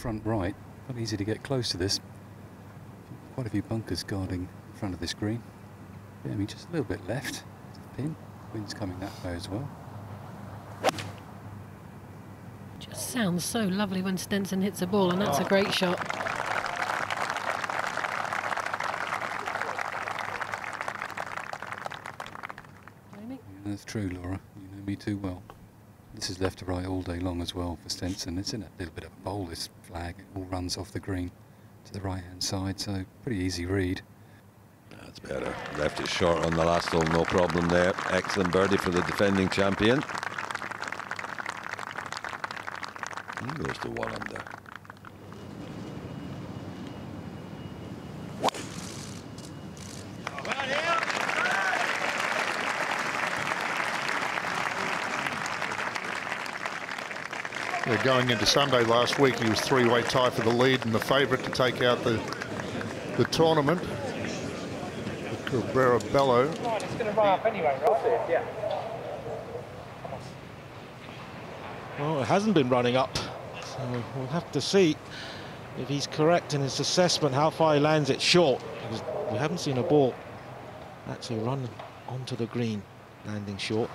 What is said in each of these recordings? front right. Not easy to get close to this. Quite a few bunkers guarding in front of this green. Yeah, I mean, just a little bit left to the pin. Wind's coming that way as well. Just sounds so lovely when Stenson hits a ball, and that's a great shot. Jamie? Yeah, that's true, Laura. You know me too well. This is left to right all day long as well for Stenson. It's in a little bit of a bowl, this flag. It all runs off the green to the right-hand side, so pretty easy read. That's better. Left it short on the last hole, no problem there. Excellent birdie for the defending champion. He goes to 1 under. Going into Sunday last week, he was three-way tie for the lead and the favourite to take out the tournament. Cabrera-Bello. Right, it's going to run up anyway, right? Yeah. Well, it hasn't been running up, so we'll have to see if he's correct in his assessment how far he lands it short, because we haven't seen a ball actually run onto the green landing short.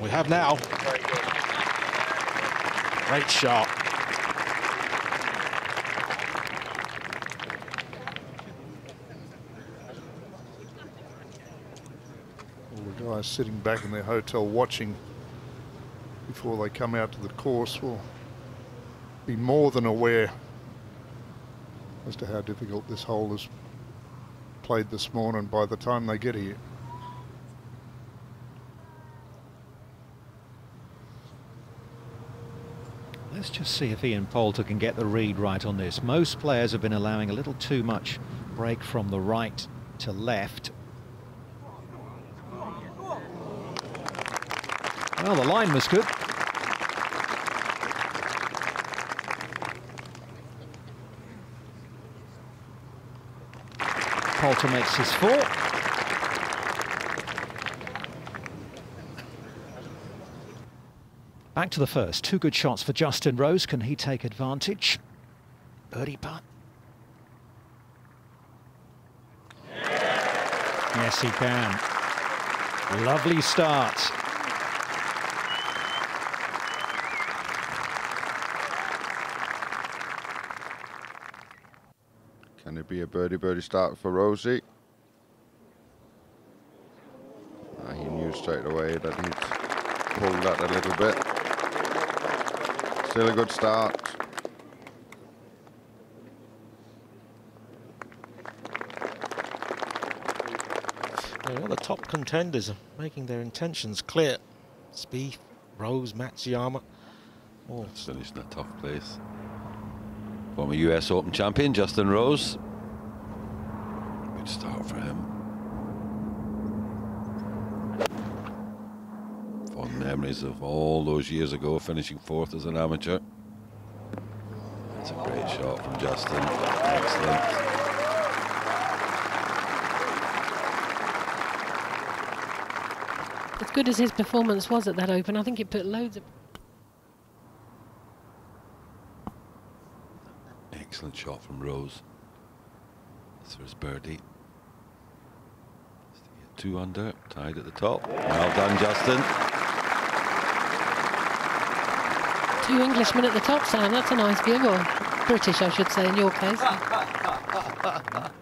We have now. Great shot. All the guys sitting back in their hotel watching before they come out to the course will be more than aware as to how difficult this hole is played this morning by the time they get here. Let's just see if Ian Poulter can get the read right on this. Most players have been allowing a little too much break from the right to left. Well, the line was good. Poulter makes his 4. Back to the first. 2 good shots for Justin Rose. Can he take advantage? Birdie putt. Yes, he can. Lovely start. Can it be a birdie start for Rosie? He knew straight away that he'd pulled that a little bit. Still a good start. Well, the top contenders are making their intentions clear. Spieth, Rose, Matsuyama. Oh. It's finished in a tough place. Former US Open champion Justin Rose. Good start for him. Memories of all those years ago, finishing 4th as an amateur. That's a great shot from Justin. Excellent. As good as his performance was at that Open, I think it put loads of... Excellent shot from Rose. That's for his birdie. 2 under, tied at the top. Well done, Justin. 2 Englishmen at the top, Sam. That's a nice give, or British, I should say, in your case.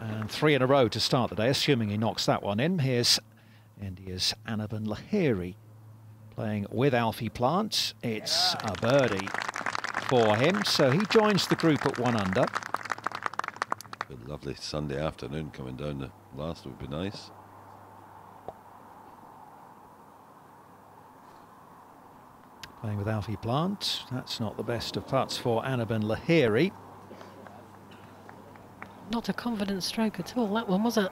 And 3 in a row to start the day, assuming he knocks that one in. Here's India's Anirban Lahiri playing with Alfie Plant. It's a birdie for him, so he joins the group at 1 under. A lovely Sunday afternoon coming down the last would be nice. Playing with Alfie Plant. That's not the best of putts for Anirban Lahiri. Not a confident stroke at all, that one, was it?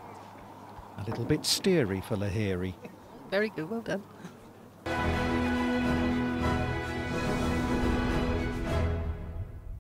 A little bit steery for Lahiri. Very good, well done.